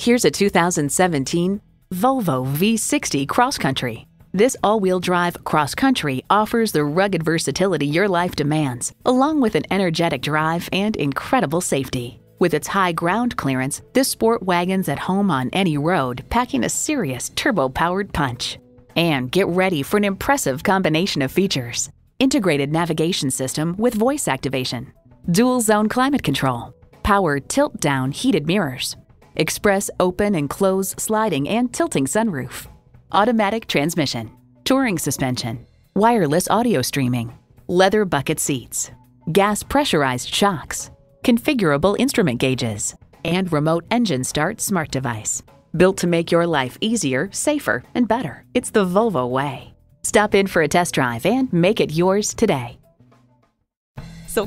Here's a 2017 Volvo V60 Cross Country. This all-wheel drive Cross Country offers the rugged versatility your life demands, along with an energetic drive and incredible safety. With its high ground clearance, this sport wagon's at home on any road, packing a serious turbo-powered punch. And get ready for an impressive combination of features: integrated navigation system with voice activation, dual zone climate control, power tilt-down heated mirrors, express open and close sliding and tilting sunroof, automatic transmission, touring suspension, wireless audio streaming, leather bucket seats, gas pressurized shocks, configurable instrument gauges, and remote engine start smart device. Built to make your life easier, safer, and better. It's the Volvo way. Stop in for a test drive and make it yours today. So